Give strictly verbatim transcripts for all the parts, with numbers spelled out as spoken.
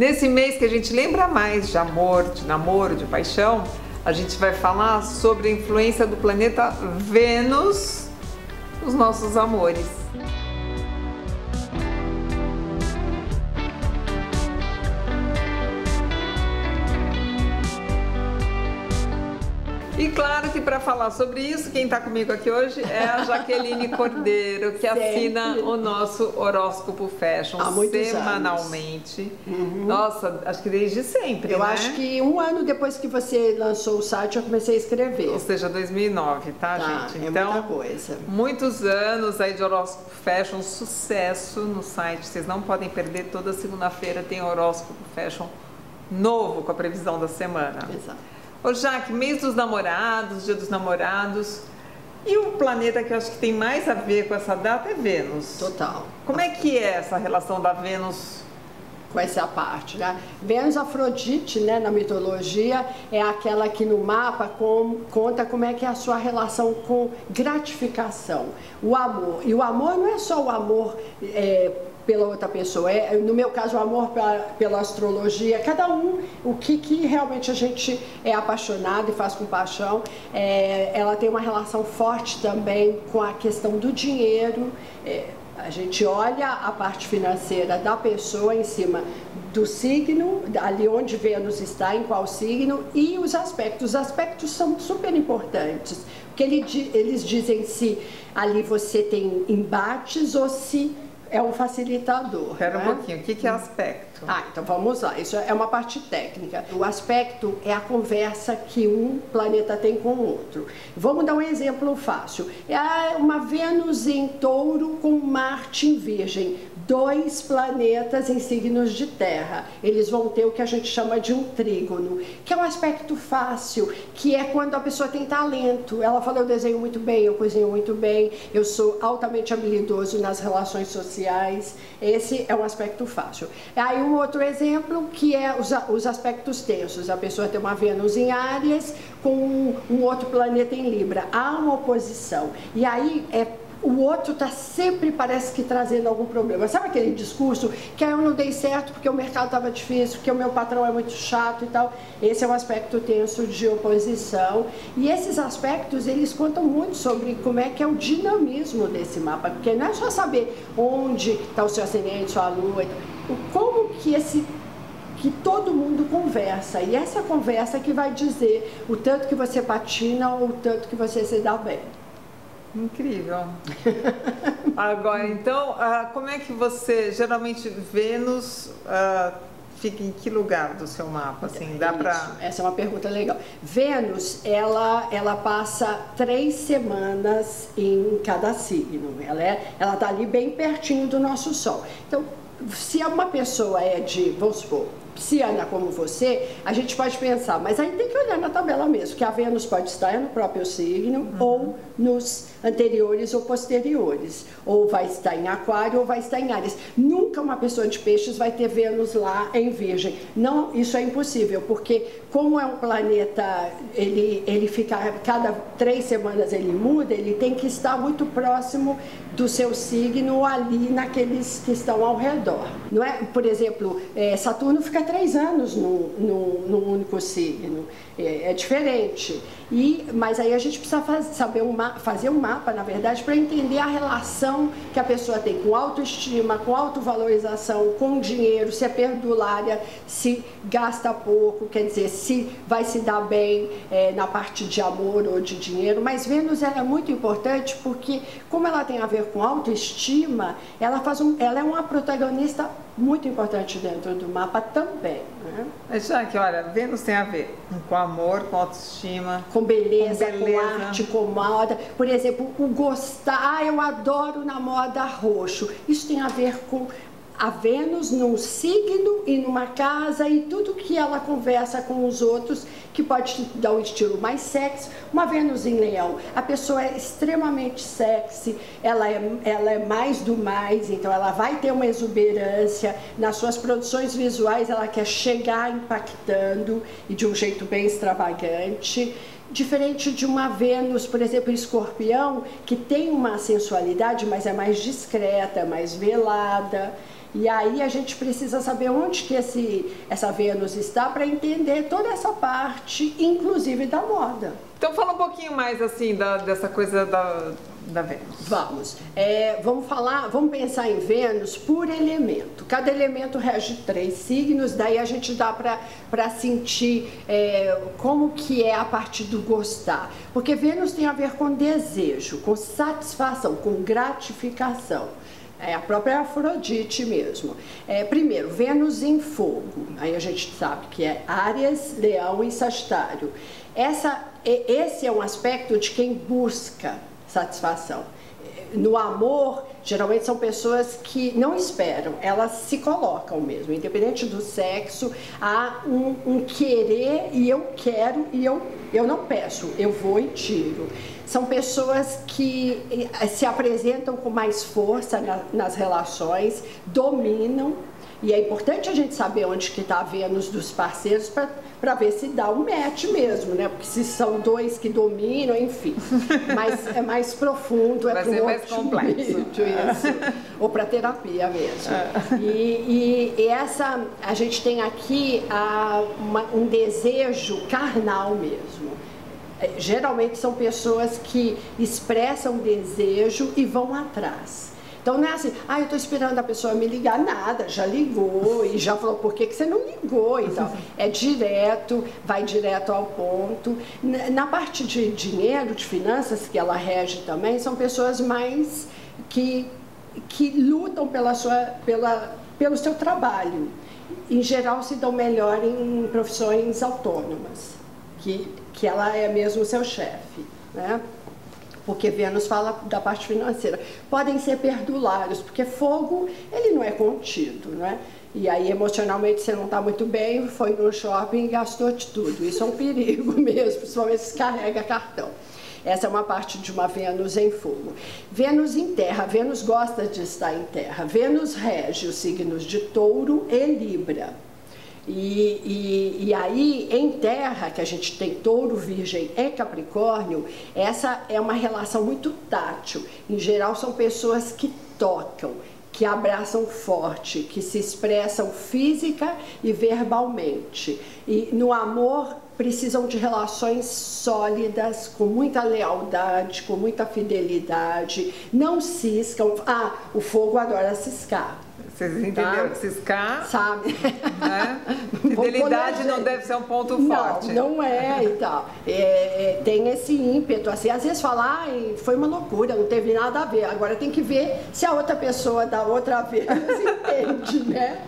Nesse mês que a gente lembra mais de amor, de namoro, de paixão, a gente vai falar sobre a influência do planeta Vênus nos nossos amores. E claro que para falar sobre isso, quem está comigo aqui hoje é a Jacqueline Cordeiro, que sempre assina o nosso Horóscopo Fashion semanalmente. Uhum. Nossa, acho que desde sempre, Eu né? acho que um ano depois que você lançou o site, eu comecei a escrever. Ou seja, dois mil e nove, tá, tá gente? Então, é muita coisa. Muitos anos aí de Horóscopo Fashion, sucesso no site. Vocês não podem perder, toda segunda-feira tem Horóscopo Fashion novo com a previsão da semana. Exato. Ô Jaque, mês dos namorados, dia dos namorados, e o planeta que eu acho que tem mais a ver com essa data é Vênus. Total. Como é que é essa relação da Vênus com essa parte, né? Vênus, Afrodite, né, na mitologia, é aquela que no mapa com, conta como é que é a sua relação com gratificação, o amor. E o amor não é só o amor... É, pela outra pessoa, é, no meu caso o amor pela, pela astrologia, cada um o que, que realmente a gente é apaixonado e faz com paixão. É, ela tem uma relação forte também com a questão do dinheiro. É, a gente olha a parte financeira da pessoa em cima do signo, ali onde Vênus está, em qual signo, e os aspectos. Os aspectos são super importantes, porque ele, eles dizem se ali você tem embates ou se é um facilitador. Espera né? um pouquinho, o que, que é aspecto? Ah, então vamos lá, isso é uma parte técnica. O aspecto é a conversa que um planeta tem com o outro. Vamos dar um exemplo fácil. É uma Vênus em touro com Marte em virgem. Dois planetas em signos de terra. Eles vão ter o que a gente chama de um trígono, que é um aspecto fácil, que é quando a pessoa tem talento. Ela fala, eu desenho muito bem, eu cozinho muito bem, eu sou altamente habilidoso nas relações sociais. Esse é um aspecto fácil. Aí um outro exemplo que é os, os aspectos tensos. A pessoa tem uma Vênus em Áries com um, um outro planeta em Libra. Há uma oposição. E aí é o outro está sempre, parece que, trazendo algum problema. Sabe aquele discurso que ah, eu não dei certo porque o mercado estava difícil, porque o meu patrão é muito chato e tal. Esse é um aspecto tenso de oposição. E esses aspectos, eles contam muito sobre como é que é o dinamismo desse mapa. Porque não é só saber onde está o seu ascendente, sua lua, como que esse... que todo mundo conversa, e essa conversa que vai dizer o tanto que você patina ou o tanto que você se dá bem. Incrível. Agora, então, uh, como é que você, geralmente, Vênus uh, fica em que lugar do seu mapa? Assim, dá pra... Essa é uma pergunta legal. Vênus, ela, ela passa três semanas em cada signo. Ela é, ela tá ali bem pertinho do nosso Sol. Então, se uma pessoa é de, vamos supor, pisciana como você, a gente pode pensar, mas aí tem que olhar na tabela mesmo, que a Vênus pode estar no próprio signo, uhum, ou nos anteriores ou posteriores, ou vai estar em Aquário ou vai estar em Áries. Nunca uma pessoa de peixes vai ter Vênus lá em Virgem. Não, isso é impossível, porque como é um planeta, ele, ele fica, cada três semanas ele muda, ele tem que estar muito próximo do seu signo, ali naqueles que estão ao redor. Não é? Por exemplo, é, Saturno fica três anos no, no, no único signo, é, é diferente. E, mas aí a gente precisa faz, saber uma, fazer um mapa, na verdade, para entender a relação que a pessoa tem com autoestima, com autovalorização, com dinheiro, se é perdulária, se gasta pouco, quer dizer, se vai se dar bem é, na parte de amor ou de dinheiro. Mas Vênus, ela é muito importante porque, como ela tem a ver com autoestima, ela, faz um, ela é uma protagonista muito importante dentro do mapa também. Né? Mas Jaque, olha, Vênus tem a ver com amor, com autoestima, com beleza, com, beleza. com arte, com moda. Por exemplo, o gostar, ah, eu adoro na moda roxo. Isso tem a ver com a Vênus num signo e numa casa e tudo que ela conversa com os outros, que pode dar um estilo mais sexy. Uma Vênus em Leão, a pessoa é extremamente sexy, ela é, ela é mais do mais, então ela vai ter uma exuberância. Nas suas produções visuais, ela quer chegar impactando e de um jeito bem extravagante. Diferente de uma Vênus, por exemplo, Escorpião, que tem uma sensualidade, mas é mais discreta, mais velada. E aí a gente precisa saber onde que esse, essa Vênus está para entender toda essa parte, inclusive da moda. Então fala um pouquinho mais assim da, dessa coisa da, da Vênus. Vamos. É, vamos falar, vamos pensar em Vênus por elemento. Cada elemento rege três signos, daí a gente dá para sentir é, como que é a partir do gostar. Porque Vênus tem a ver com desejo, com satisfação, com gratificação. É a própria Afrodite mesmo. É, primeiro, Vênus em fogo. Aí a gente sabe que é Áries, Leão e Sagitário. Essa, esse é um aspecto de quem busca satisfação. No amor, geralmente são pessoas que não esperam, elas se colocam mesmo. Independente do sexo, há um, um querer e eu quero e eu, eu não peço, eu vou e tiro. São pessoas que se apresentam com mais força na, nas relações, dominam. E é importante a gente saber onde que está a Vênus dos parceiros para ver se dá um match mesmo, né? Porque se são dois que dominam, enfim. Mas é mais profundo, é para um mais complexo. Isso. Ou para terapia mesmo. E, e, e essa, a gente tem aqui a, uma, um desejo carnal mesmo. Geralmente são pessoas que expressam desejo e vão atrás. Então não é assim, ah, eu estou esperando a pessoa me ligar, nada, já ligou e já falou, por que que você não ligou e tal. É direto, vai direto ao ponto. Na parte de dinheiro, de finanças, que ela rege também, são pessoas mais que, que lutam pela sua, pela, pelo seu trabalho. Em geral se dão melhor em profissões autônomas, que, que ela é mesmo seu chefe, né? Porque Vênus fala da parte financeira. Podem ser perdulários, porque fogo, ele não é contido, né? E aí, emocionalmente, você não está muito bem, foi no shopping e gastou de tudo. Isso é um perigo mesmo, principalmente se carrega cartão. Essa é uma parte de uma Vênus em fogo. Vênus em terra. Vênus gosta de estar em terra. Vênus rege os signos de Touro e Libra. E, e, e aí, em terra, que a gente tem Touro, Virgem e Capricórnio, essa é uma relação muito tátil. Em geral, são pessoas que tocam, que abraçam forte, que se expressam física e verbalmente. E no amor, precisam de relações sólidas, com muita lealdade, com muita fidelidade. Não ciscam. Ah, o fogo adora ciscar. Vocês entenderam tá. que ciscar? Sabe. Né? Fidelidade não deve ser um ponto forte. Não, não é e tal. É, tem esse ímpeto, assim, às vezes falar, ah, foi uma loucura, não teve nada a ver. Agora tem que ver se a outra pessoa da outra vez entende, né?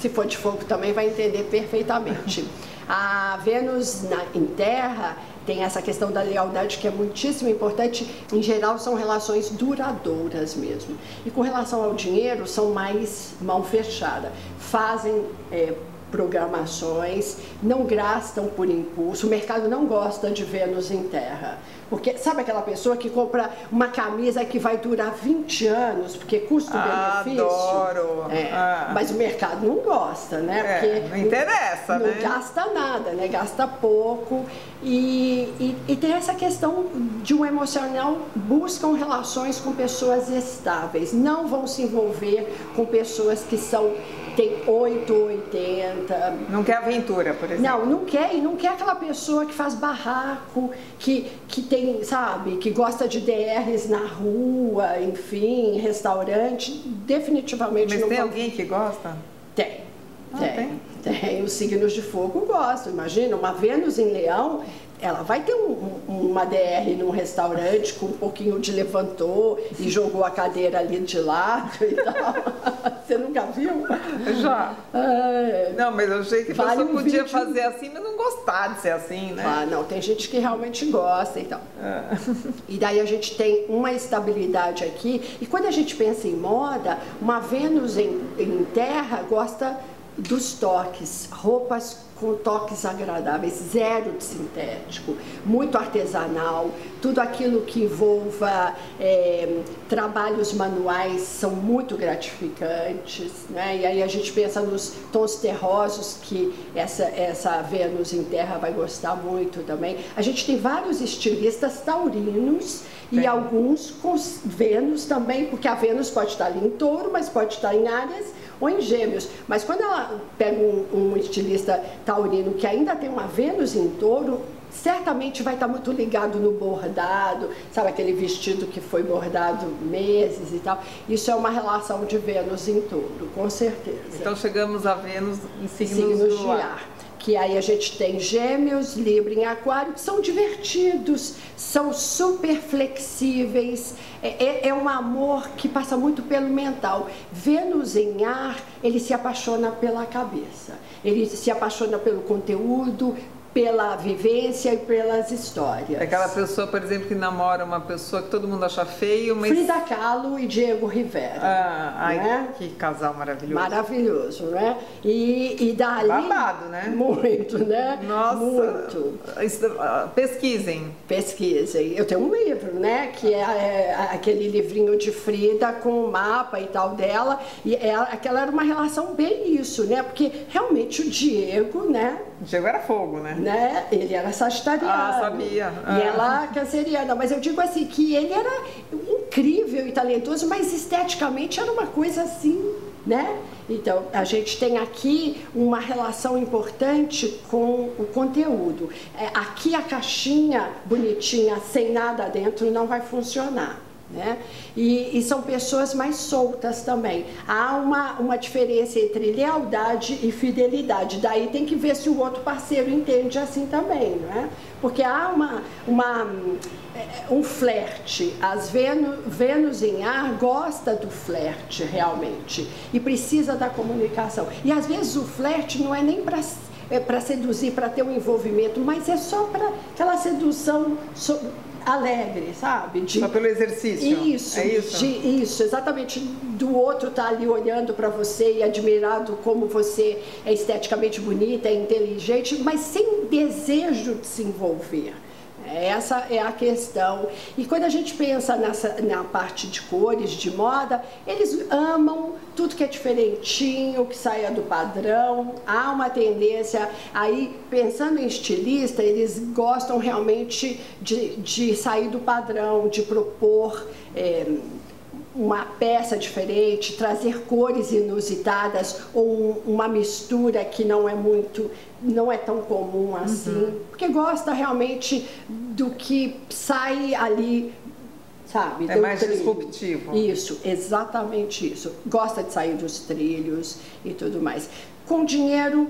Se for de fogo também vai entender perfeitamente. A Vênus na, em terra tem essa questão da lealdade que é muitíssimo importante. Em geral, são relações duradouras mesmo. E com relação ao dinheiro, são mais mão fechada. Fazem é, programações, não gastam por impulso. O mercado não gosta de Vênus em terra. Porque sabe aquela pessoa que compra uma camisa que vai durar vinte anos, porque custo-benefício? Adoro! É, ah. Mas o mercado não gosta, né? É, porque não interessa, não, né? Não gasta nada, né? Gasta pouco. E, e, e tem essa questão de um emocional, buscam relações com pessoas estáveis. Não vão se envolver com pessoas que são, tem oito, oitenta... Não quer aventura, por exemplo. Não, não quer. E não quer aquela pessoa que faz barraco, que, que tem sabe, que gosta de D Rs na rua, enfim, restaurante, definitivamente não. Mas tem alguém que gosta? Tem, ah, tem, tem, tem. Os signos de fogo gostam, imagina, uma Vênus em Leão, ela vai ter um, um, uma D R num restaurante com um pouquinho de levantou e jogou a cadeira ali de lado e tal. Você nunca viu? Já. É. Não, mas eu achei que vale você podia um fazer assim, mas não gostar de ser assim, né? Ah, não, tem gente que realmente gosta e tal. É. E daí a gente tem uma estabilidade aqui. E quando a gente pensa em moda, uma Vênus em, em terra gosta dos toques, roupas com toques agradáveis, zero de sintético, muito artesanal, tudo aquilo que envolva é, trabalhos manuais são muito gratificantes, né? E aí a gente pensa nos tons terrosos, que essa, essa Vênus em terra vai gostar muito também. A gente tem vários estilistas taurinos Vênus. E alguns com Vênus também, porque a Vênus pode estar ali em touro, mas pode estar em áreas ou em gêmeos. Mas quando ela pega um, um estilista taurino que ainda tem uma Vênus em touro, certamente vai estar muito ligado no bordado, sabe, aquele vestido que foi bordado meses e tal. Isso é uma relação de Vênus em touro, com certeza. Então chegamos a Vênus em signos, signos do ar. de ar. Que aí a gente tem gêmeos, Libra e Aquário, que são divertidos, são super flexíveis, é, é um amor que passa muito pelo mental. Vênus em ar, ele se apaixona pela cabeça, ele se apaixona pelo conteúdo, pela vivência e pelas histórias. Aquela pessoa, por exemplo, que namora uma pessoa que todo mundo acha feio, mas... Frida Kahlo e Diego Rivera. Ah, ai, né? Que casal maravilhoso. Maravilhoso, né? E, e dali... Babado, né? Muito, né? Nossa! Muito. Pesquisem. Pesquisem. Eu tenho um livro, né? Que é, é aquele livrinho de Frida com o mapa e tal dela. E ela, aquela era uma relação bem isso, né? Porque realmente o Diego, né? Diego era fogo, né? né? Ele era sagitariano. Ah, sabia. Ah. E ela canceriana. Mas eu digo assim, que ele era incrível e talentoso, mas esteticamente era uma coisa assim, né? Então, a gente tem aqui uma relação importante com o conteúdo. É, aqui a caixinha bonitinha, sem nada dentro, não vai funcionar. Né? E, e são pessoas mais soltas também. Há uma, uma diferença entre lealdade e fidelidade. Daí tem que ver se o outro parceiro entende assim também, né? Porque há uma, uma, um flerte. As Vênus, Vênus em ar gosta do flerte realmente e precisa da comunicação. E às vezes o flerte não é nem para é para seduzir, para ter um envolvimento, mas é só para aquela sedução so, alegre, sabe? De, só pelo exercício. Isso, é isso? De, isso, exatamente. Do outro estar tá ali olhando para você e admirado como você é esteticamente bonita, é inteligente, mas sem desejo de se envolver. Essa é a questão. E quando a gente pensa nessa, na parte de cores, de moda, eles amam tudo que é diferentinho, que saia do padrão. Há uma tendência, aí pensando em estilista, eles gostam realmente de, de sair do padrão, de propor... É, uma peça diferente, trazer cores inusitadas ou uma mistura que não é muito, não é tão comum assim, uhum. Porque gosta realmente do que sai ali, sabe? É mais trilho. Disruptivo. Isso, exatamente isso. Gosta de sair dos trilhos e tudo mais. Com dinheiro,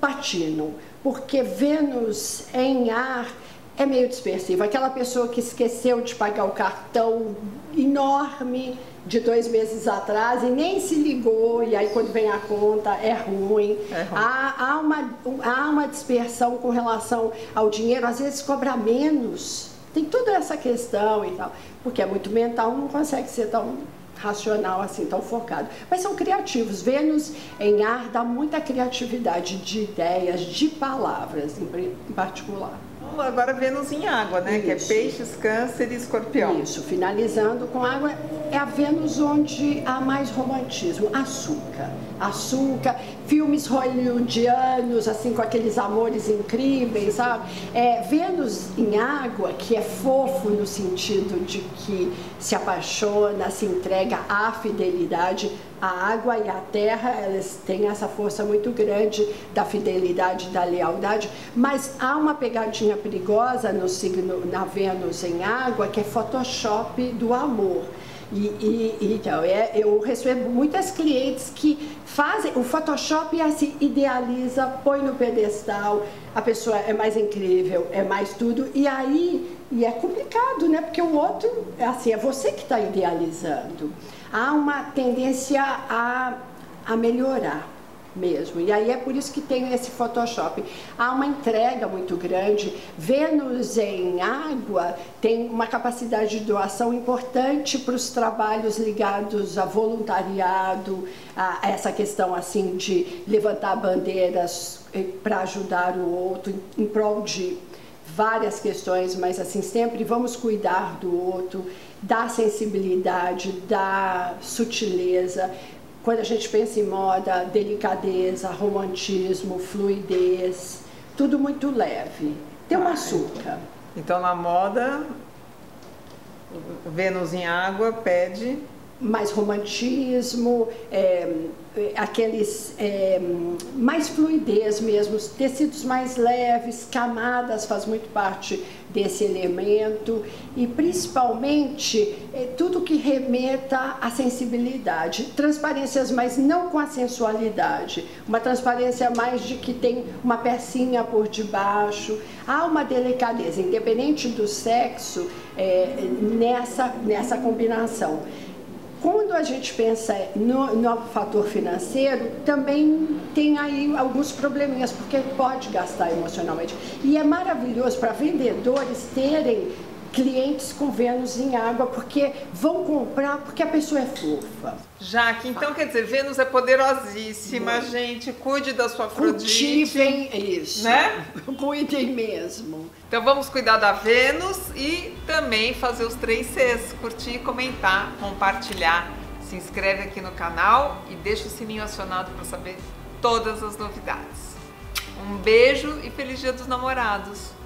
patinam, porque Vênus em ar é meio dispersiva, aquela pessoa que esqueceu de pagar o cartão enorme de dois meses atrás e nem se ligou, e aí quando vem a conta é ruim. É ruim. Há, há, uma, há uma dispersão com relação ao dinheiro, às vezes cobra menos, tem toda essa questão e tal, porque é muito mental, não consegue ser tão racional assim, tão focado. Mas são criativos. Vênus em ar dá muita criatividade de ideias, de palavras em particular. Agora Vênus em água, né? Isso. Que é peixes, câncer e escorpião. Isso, finalizando com água, é a Vênus onde há mais romantismo, açúcar, açúcar, filmes hollywoodianos, assim, com aqueles amores incríveis, sabe? É, Vênus em água, que é fofo no sentido de que se apaixona, se entrega à fidelidade. A água e a terra, elas têm essa força muito grande da fidelidade, da lealdade, mas há uma pegadinha perigosa no signo, na Vênus em água, que é Photoshop do amor. E, e, e então, é, eu recebo muitas clientes que fazem o Photoshop e assim idealiza, põe no pedestal, a pessoa é mais incrível, é mais tudo, e aí e é complicado, né? Porque o outro, assim, é você que está idealizando. Há uma tendência a, a melhorar, mesmo. E aí é por isso que tem esse Photoshop. Há uma entrega muito grande. Vênus em água tem uma capacidade de doação importante para os trabalhos ligados a voluntariado, a essa questão assim de levantar bandeiras para ajudar o outro em prol de várias questões, mas assim, sempre vamos cuidar do outro, da sensibilidade, da sutileza. Quando a gente pensa em moda, delicadeza, romantismo, fluidez, tudo muito leve. Tem um ah, açúcar. Então, na moda, Vênus em água pede... mais romantismo, é, aqueles é, mais fluidez mesmo, tecidos mais leves, camadas faz muito parte desse elemento e principalmente é, tudo que remeta à sensibilidade, transparências, mas não com a sensualidade, uma transparência mais de que tem uma pecinha por debaixo, há uma delicadeza, independente do sexo, é, nessa, nessa combinação. Quando a gente pensa no, no fator financeiro, também tem aí alguns probleminhas, porque pode gastar emocionalmente. E é maravilhoso para vendedores terem clientes com Vênus em água, porque vão comprar porque a pessoa é fofa. Jaque, então ah. quer dizer, Vênus é poderosíssima, Bom. gente, cuide da sua Afrodite. Cultivem isso, né? Cuidem mesmo. Então vamos cuidar da Vênus e também fazer os três Cs, curtir, comentar, compartilhar. Se inscreve aqui no canal e deixa o sininho acionado para saber todas as novidades. Um beijo e feliz Dia dos Namorados.